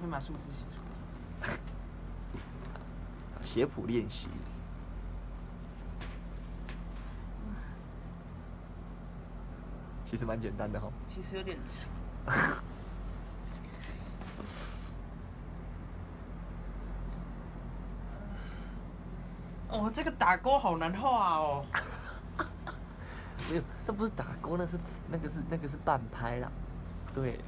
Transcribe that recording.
先把数字写出来。写谱练习。其实蛮简单的哈。其实有点长。哦，这个打勾好难画哦。没有，那不是打勾，那是半拍啦。对。